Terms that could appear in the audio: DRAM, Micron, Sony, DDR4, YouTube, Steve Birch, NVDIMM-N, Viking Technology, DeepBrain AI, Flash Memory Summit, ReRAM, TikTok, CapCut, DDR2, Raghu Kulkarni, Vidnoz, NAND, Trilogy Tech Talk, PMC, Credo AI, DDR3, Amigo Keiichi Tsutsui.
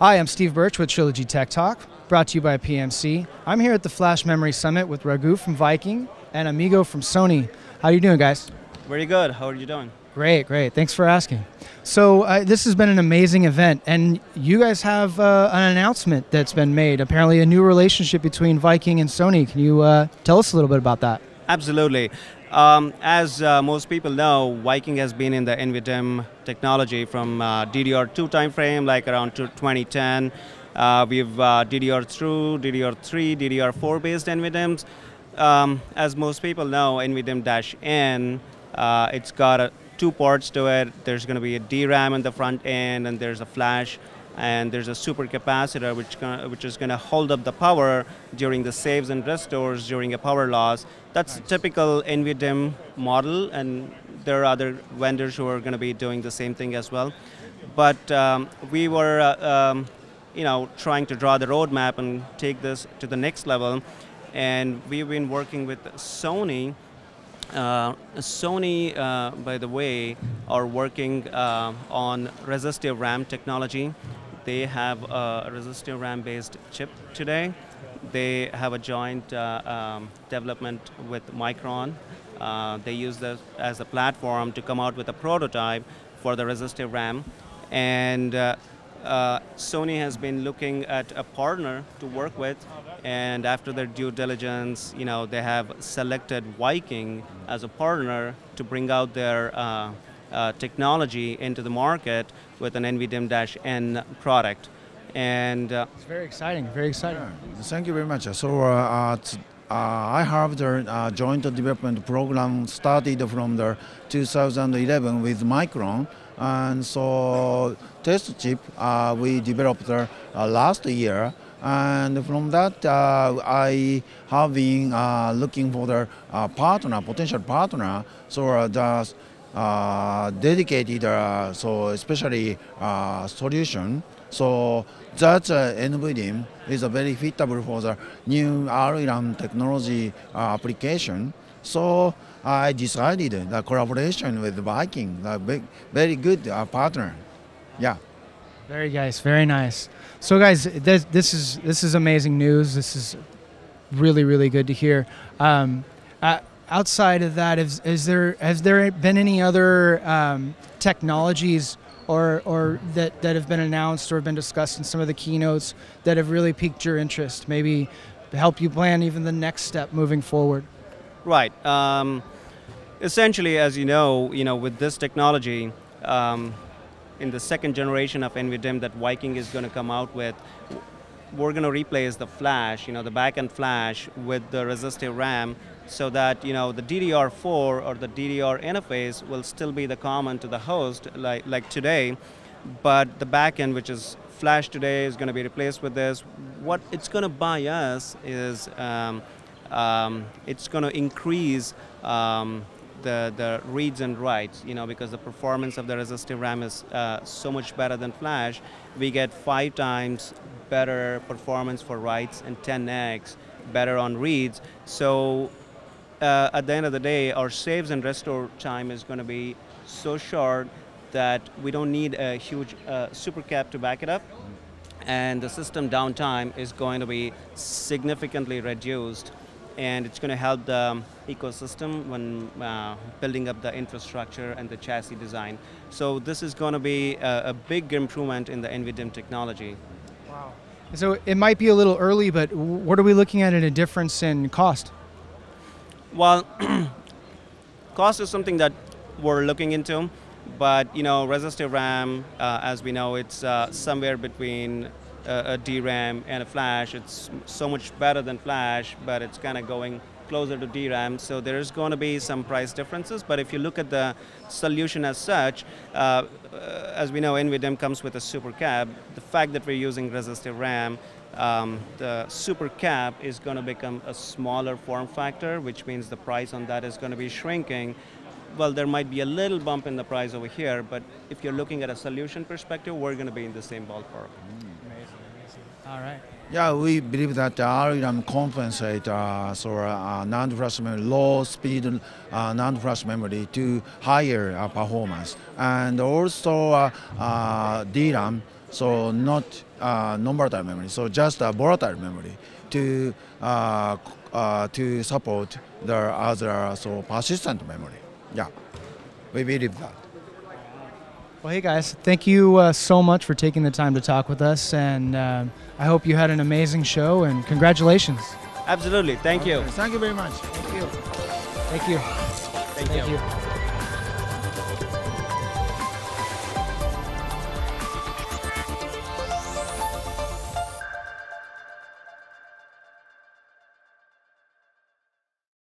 Hi, I'm Steve Birch with Trilogy Tech Talk, brought to you by PMC. I'm here at the Flash Memory Summit with Raghu from Viking and Amigo from Sony. How are you doing, guys? Very good. How are you doing? Great, great. Thanks for asking. So this has been an amazing event, and you guys have an announcement that's been made, apparently a new relationship between Viking and Sony. Can you tell us a little bit about that? Absolutely. As most people know, Viking has been in the NVDIMM technology from DDR2 timeframe, like around 2010. We have DDR2, DDR3, DDR4 based NVDIMMs. As most people know, NVDIMM-N, it's got two parts to it. There's going to be a DRAM in the front end, and there's a flash, and there's a supercapacitor which is going to hold up the power during the saves and restores during a power loss. That's a typical NVDIMM model, and there are other vendors who are going to be doing the same thing as well. But we were, trying to draw the roadmap and take this to the next level, and we've been working with Sony. Sony, by the way, are working on resistive RAM technology. They have a resistive RAM-based chip today. They have a joint development with Micron. They use this as a platform to come out with a prototype for the resistive RAM. And Sony has been looking at a partner to work with, and after their due diligence, they have selected Viking as a partner to bring out their technology into the market with an NVDIMM-N product. And it's very exciting, very exciting. Yeah. Thank you very much. So I have the joint development program started from the 2011 with Micron. And so test chip we developed last year, and from that I have been looking for the potential partner. So the dedicated especially solution. So that NVDIMM is very fitable for the new ReRAM technology application. So I decided the collaboration with Viking, a very good partner. Yeah. Very nice, very nice. So guys, this is amazing news. This is really, really good to hear. Outside of that, has there been any other technologies or that have been announced or have been discussed in some of the keynotes that have really piqued your interest, maybe to help you plan even the next step moving forward? Right. Essentially, as you know, with this technology, in the second generation of NVDIMM that Viking is going to come out with, we're going to replace the flash, the back-end flash, with the resistive RAM, so that the DDR4 or the DDR interface will still be the common to the host like today, but the back-end, which is flash today, is going to be replaced with this. What it's going to buy us is it's going to increase the reads and writes, because the performance of the resistive RAM is so much better than flash. We get 5 times better performance for writes and 10x better on reads. So at the end of the day, our saves and restore time is going to be so short that we don't need a huge supercap to back it up, and the system downtime is going to be significantly reduced, and it's going to help the ecosystem when building up the infrastructure and the chassis design. So this is going to be a big improvement in the NVDIMM technology. Wow. So it might be a little early, but what are we looking at in a difference in cost? Well, cost is something that we're looking into, but resistive RAM, as we know, it's somewhere between a DRAM and a flash. It's so much better than flash, but it's kind of going closer to DRAM, so there's going to be some price differences. But if you look at the solution as such, as we know, NVDIMM comes with a super cap. The fact that we're using resistive RAM, the super cap is going to become a smaller form factor, which means the price on that is going to be shrinking. Well, there might be a little bump in the price over here, but if you're looking at a solution perspective, we're going to be in the same ballpark. All right. Yeah, we believe that ReRAM compensate NAND flash memory, low speed NAND flash memory to higher performance, and also DRAM, so not non-volatile memory, so just volatile memory to support the other persistent memory. Yeah, we believe that. Well, hey guys, thank you so much for taking the time to talk with us, and I hope you had an amazing show, and congratulations. Absolutely, thank you. Thank you very much. Thank you. Thank you. Thank you.